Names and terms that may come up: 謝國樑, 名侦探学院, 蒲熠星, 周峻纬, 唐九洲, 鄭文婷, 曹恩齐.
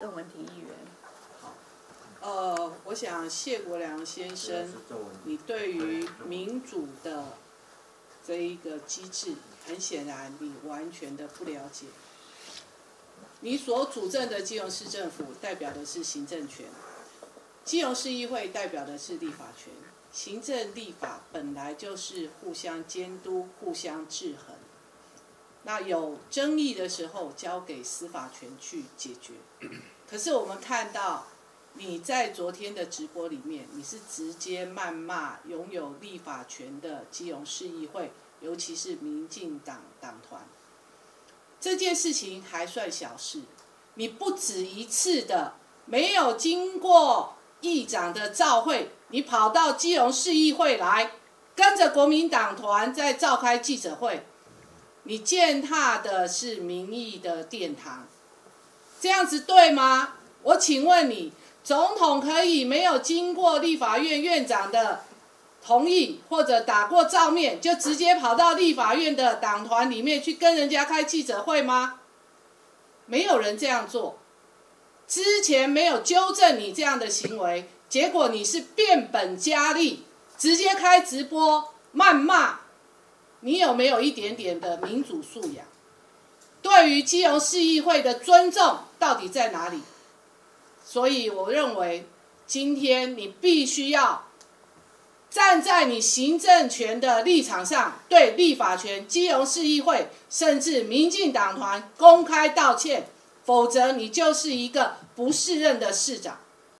邓文婷议员，好，我想谢国樑先生，你对于民主的这一个机制，很显然你完全的不了解。你所主政的基隆市政府代表的是行政权，基隆市议会代表的是立法权，行政立法本来就是互相监督、互相制衡。那有争议的时候，交给司法权去解决。可是我们看到你在昨天的直播里面，你是直接谩骂拥有立法权的基隆市议会，尤其是民进党党团。这件事情还算小事，你不止一次的没有经过议长的召会，你跑到基隆市议会来，跟着国民党团在召开记者会。你践踏的是民意的殿堂，这样子对吗？我请问你，总统可以没有经过立法院院长的同意或者打过照面，就直接跑到立法院的党团里面去跟人家开记者会吗？没有人这样做，之前没有纠正你这样的行为，结果你是变本加厉，直接开直播谩骂。你有没有一点点的民主素养？对于基隆市议会的尊重到底在哪里？所以我认为，今天你必须要站在你行政权的立场上，对立法权、基隆市议会，甚至民进党团公开道歉，否则你就是一个不适任的市长。